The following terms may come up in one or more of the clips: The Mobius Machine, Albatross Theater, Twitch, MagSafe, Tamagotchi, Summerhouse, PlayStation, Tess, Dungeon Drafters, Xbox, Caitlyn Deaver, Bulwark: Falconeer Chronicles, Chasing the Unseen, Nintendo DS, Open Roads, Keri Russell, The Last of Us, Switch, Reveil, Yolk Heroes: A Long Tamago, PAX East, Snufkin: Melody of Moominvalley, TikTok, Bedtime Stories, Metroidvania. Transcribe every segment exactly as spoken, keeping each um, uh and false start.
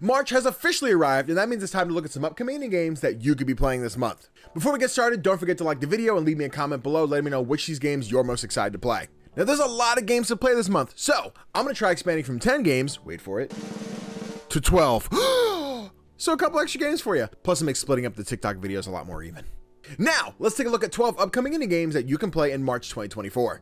March has officially arrived, and that means it's time to look at some upcoming indie games that you could be playing this month. Before we get started, don't forget to like the video and leave me a comment below letting me know which of these games you're most excited to play. Now there's a lot of games to play this month, so I'm going to try expanding from ten games, wait for it, to twelve. So a couple extra games for you, plus I'm splitting up the TikTok videos a lot more even. Now, let's take a look at twelve upcoming indie games that you can play in March twenty twenty-four.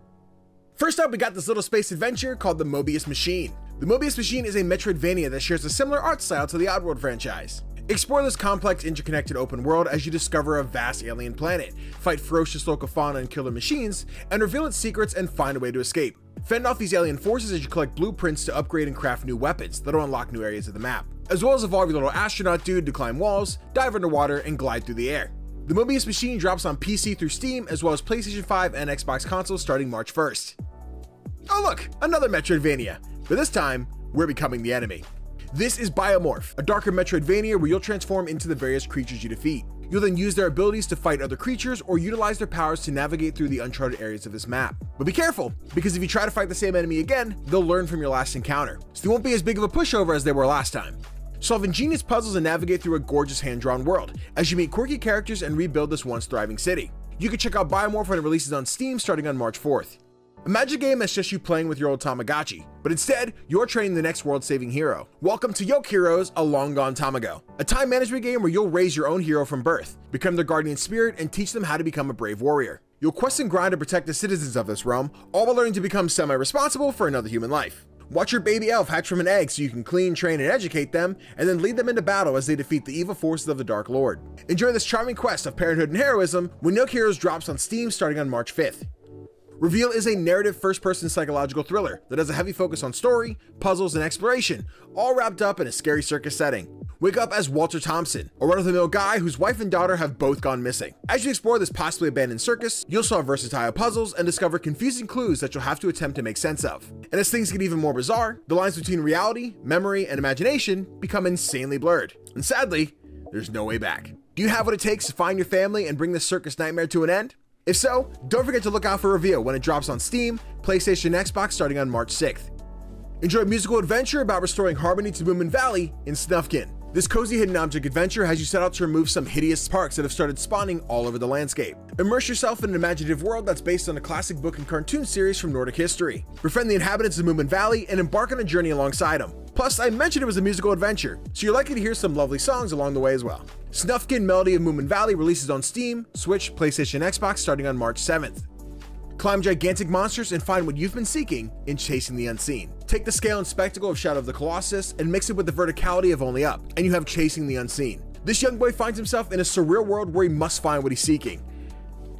First up, we got this little space adventure called The Mobius Machine. The Mobius Machine is a Metroidvania that shares a similar art style to the Oddworld franchise. Explore this complex, interconnected open world as you discover a vast alien planet, fight ferocious local fauna and killer machines, and reveal its secrets and find a way to escape. Fend off these alien forces as you collect blueprints to upgrade and craft new weapons that'll unlock new areas of the map, as well as evolve your little astronaut dude to climb walls, dive underwater, and glide through the air. The Mobius Machine drops on P C through Steam, as well as PlayStation five and Xbox consoles starting March first. Oh look, another Metroidvania, but this time, we're becoming the enemy. This is Biomorph, a darker Metroidvania where you'll transform into the various creatures you defeat. You'll then use their abilities to fight other creatures or utilize their powers to navigate through the uncharted areas of this map. But be careful, because if you try to fight the same enemy again, they'll learn from your last encounter, so they won't be as big of a pushover as they were last time. Solve ingenious puzzles and navigate through a gorgeous hand-drawn world as you meet quirky characters and rebuild this once thriving city. You can check out Biomorph when it releases on Steam starting on March fourth. Imagine a game that's just you playing with your old Tamagotchi, but instead, you're training the next world-saving hero. Welcome to Yolk Heroes: A Long Tamago, a time management game where you'll raise your own hero from birth, become their guardian spirit, and teach them how to become a brave warrior. You'll quest and grind to protect the citizens of this realm, all while learning to become semi-responsible for another human life. Watch your baby elf hatch from an egg so you can clean, train, and educate them, and then lead them into battle as they defeat the evil forces of the Dark Lord. Enjoy this charming quest of parenthood and heroism when Yolk Heroes drops on Steam starting on March fifth. Reveil is a narrative first-person psychological thriller that has a heavy focus on story, puzzles, and exploration, all wrapped up in a scary circus setting. Wake up as Walter Thompson, a run-of-the-mill guy whose wife and daughter have both gone missing. As you explore this possibly abandoned circus, you'll solve versatile puzzles and discover confusing clues that you'll have to attempt to make sense of. And as things get even more bizarre, the lines between reality, memory, and imagination become insanely blurred. And sadly, there's no way back. Do you have what it takes to find your family and bring this circus nightmare to an end? If so, don't forget to look out for Reveil when it drops on Steam, PlayStation, and Xbox starting on March sixth. Enjoy a musical adventure about restoring harmony to Moominvalley in Snufkin. This cozy hidden object adventure has you set out to remove some hideous sparks that have started spawning all over the landscape. Immerse yourself in an imaginative world that's based on a classic book and cartoon series from Nordic history. Befriend the inhabitants of Moominvalley and embark on a journey alongside them. Plus, I mentioned it was a musical adventure, so you're likely to hear some lovely songs along the way as well. Snufkin: Melody of Moominvalley releases on Steam, Switch, PlayStation, and Xbox starting on March seventh. Climb gigantic monsters and find what you've been seeking in Chasing the Unseen. Take the scale and spectacle of Shadow of the Colossus and mix it with the verticality of Only Up, and you have Chasing the Unseen. This young boy finds himself in a surreal world where he must find what he's seeking.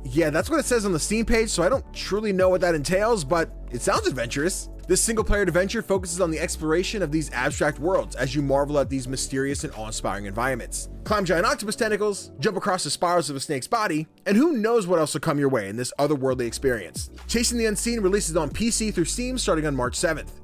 Yeah, that's what it says on the Steam page, so I don't truly know what that entails, but it sounds adventurous. This single-player adventure focuses on the exploration of these abstract worlds as you marvel at these mysterious and awe-inspiring environments. Climb giant octopus tentacles, jump across the spirals of a snake's body, and who knows what else will come your way in this otherworldly experience. Chasing the Unseen releases on P C through Steam starting on March seventh.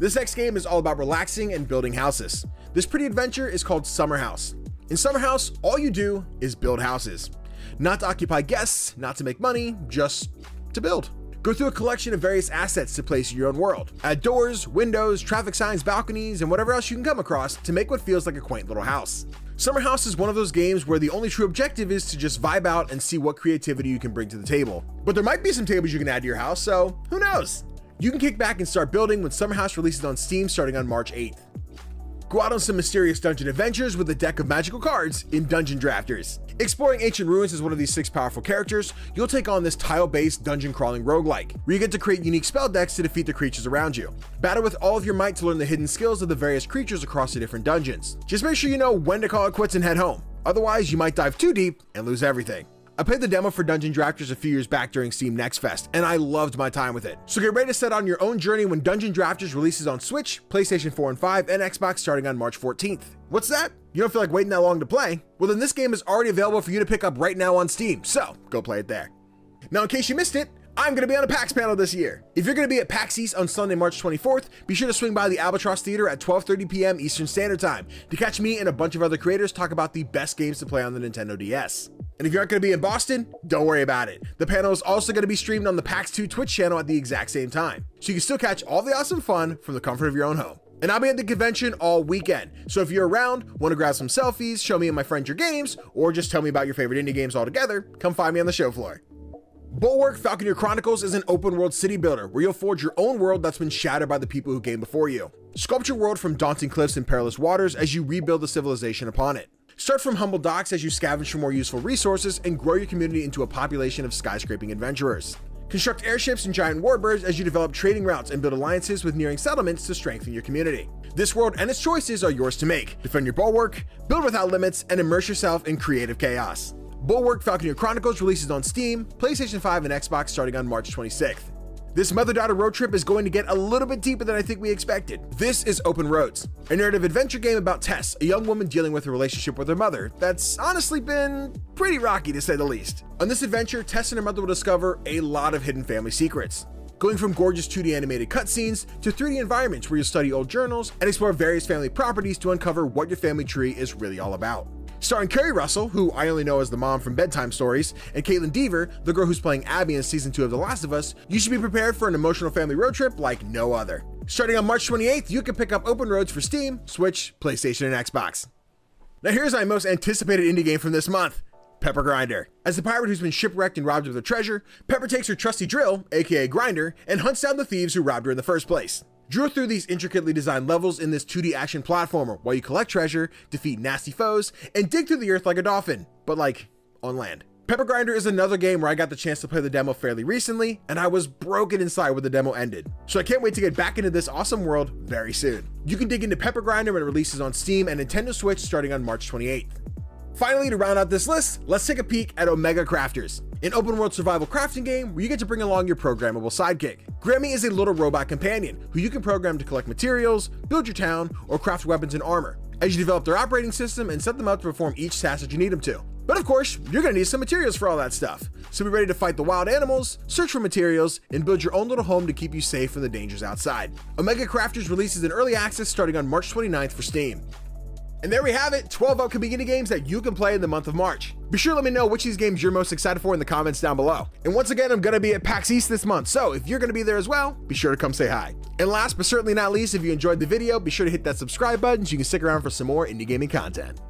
This next game is all about relaxing and building houses. This pretty adventure is called Summerhouse. In Summerhouse, all you do is build houses. Not to occupy guests, not to make money, just to build. Go through a collection of various assets to place your own world. Add doors, windows, traffic signs, balconies, and whatever else you can come across to make what feels like a quaint little house. Summerhouse is one of those games where the only true objective is to just vibe out and see what creativity you can bring to the table. But there might be some tables you can add to your house, so who knows? You can kick back and start building when Summerhouse releases on Steam starting on March eighth. Go out on some mysterious dungeon adventures with a deck of magical cards in Dungeon Drafters. Exploring ancient ruins as one of these six powerful characters, you'll take on this tile-based dungeon-crawling roguelike, where you get to create unique spell decks to defeat the creatures around you. Battle with all of your might to learn the hidden skills of the various creatures across the different dungeons. Just make sure you know when to call it quits and head home, otherwise you might dive too deep and lose everything. I played the demo for Dungeon Drafters a few years back during Steam Next Fest, and I loved my time with it. So get ready to set on your own journey when Dungeon Drafters releases on Switch, PlayStation four and five, and Xbox starting on March fourteenth. What's that? You don't feel like waiting that long to play? Well then this game is already available for you to pick up right now on Steam, so go play it there. Now in case you missed it, I'm going to be on a PAX panel this year. If you're going to be at PAX East on Sunday, March twenty-fourth, be sure to swing by the Albatross Theater at twelve thirty p m Eastern Standard Time to catch me and a bunch of other creators talk about the best games to play on the Nintendo D S. And if you aren't going to be in Boston, don't worry about it. The panel is also going to be streamed on the PAX two Twitch channel at the exact same time, so you can still catch all the awesome fun from the comfort of your own home. And I'll be at the convention all weekend, so if you're around, want to grab some selfies, show me and my friend your games, or just tell me about your favorite indie games altogether, come find me on the show floor. Bulwark: Falconeer Chronicles is an open-world city builder where you'll forge your own world that's been shattered by the people who came before you. Sculpt your world from daunting cliffs and perilous waters as you rebuild the civilization upon it. Start from humble docks as you scavenge for more useful resources and grow your community into a population of skyscraping adventurers. Construct airships and giant warbirds as you develop trading routes and build alliances with nearing settlements to strengthen your community. This world and its choices are yours to make. Defend your bulwark, build without limits, and immerse yourself in creative chaos. Bulwark: Falconeer Chronicles releases on Steam, PlayStation five, and Xbox starting on March twenty-sixth. This mother-daughter road trip is going to get a little bit deeper than I think we expected. This is Open Roads, a narrative adventure game about Tess, a young woman dealing with her relationship with her mother that's honestly been pretty rocky, to say the least. On this adventure, Tess and her mother will discover a lot of hidden family secrets, going from gorgeous two D animated cutscenes to three D environments where you'll study old journals and explore various family properties to uncover what your family tree is really all about. Starring Keri Russell, who I only know as the mom from Bedtime Stories, and Caitlyn Deaver, the girl who's playing Abby in season two of The Last of Us, you should be prepared for an emotional family road trip like no other. Starting on March twenty-eighth, you can pick up Open Roads for Steam, Switch, PlayStation, and Xbox. Now here's my most anticipated indie game from this month, Pepper Grinder. As the pirate who's been shipwrecked and robbed of their treasure, Pepper takes her trusty drill, aka Grinder, and hunts down the thieves who robbed her in the first place. Drill through these intricately designed levels in this two D action platformer while you collect treasure, defeat nasty foes, and dig through the earth like a dolphin, but like, on land. Pepper Grinder is another game where I got the chance to play the demo fairly recently, and I was broken inside when the demo ended. So I can't wait to get back into this awesome world very soon. You can dig into Pepper Grinder when it releases on Steam and Nintendo Switch starting on March twenty-eighth. Finally, to round out this list, let's take a peek at Omega Crafters, an open world survival crafting game where you get to bring along your programmable sidekick. Grammy is a little robot companion who you can program to collect materials, build your town, or craft weapons and armor, as you develop their operating system and set them up to perform each task that you need them to. But of course, you're gonna need some materials for all that stuff, so be ready to fight the wild animals, search for materials, and build your own little home to keep you safe from the dangers outside. Omega Crafters releases in early access starting on March twenty-ninth for Steam. And there we have it, twelve upcoming indie games that you can play in the month of March. Be sure to let me know which of these games you're most excited for in the comments down below. And once again, I'm gonna be at PAX East this month, so if you're gonna be there as well, be sure to come say hi. And last but certainly not least, if you enjoyed the video, be sure to hit that subscribe button so you can stick around for some more indie gaming content.